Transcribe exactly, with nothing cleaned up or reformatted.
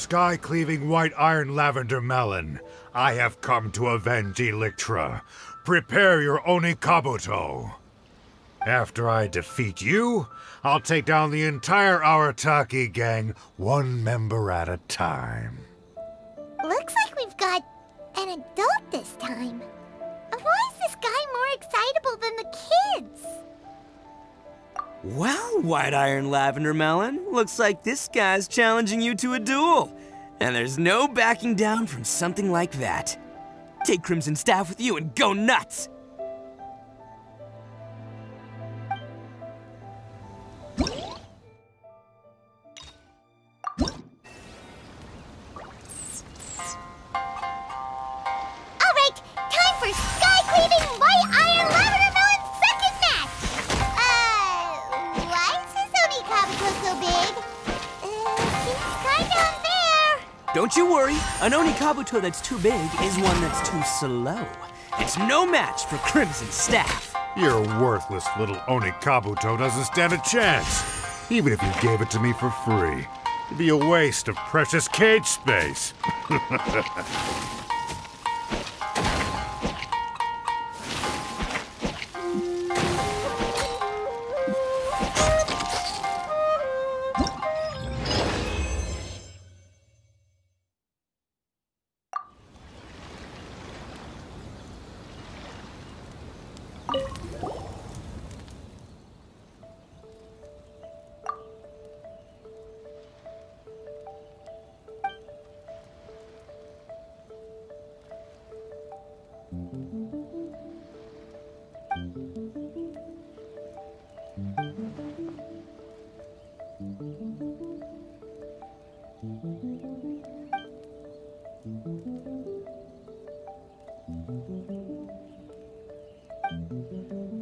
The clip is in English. sky-cleaving white iron lavender melon, I have come to avenge Elytra. Prepare your Onikabuto. After I defeat you, I'll take down the entire Arataki gang, one member at a time. Looks like we've got an adult this time. Why is this guy more excitable than the kids? Well, White Iron Lavender Melon, looks like this guy's challenging you to a duel. And there's no backing down from something like that. Take Crimson Staff with you and go nuts! Don't you worry, an Onikabuto that's too big is one that's too slow. It's no match for Crimson Staff. Your worthless little Onikabuto doesn't stand a chance, even if you gave it to me for free. It'd be a waste of precious cage space. Mm-hmm.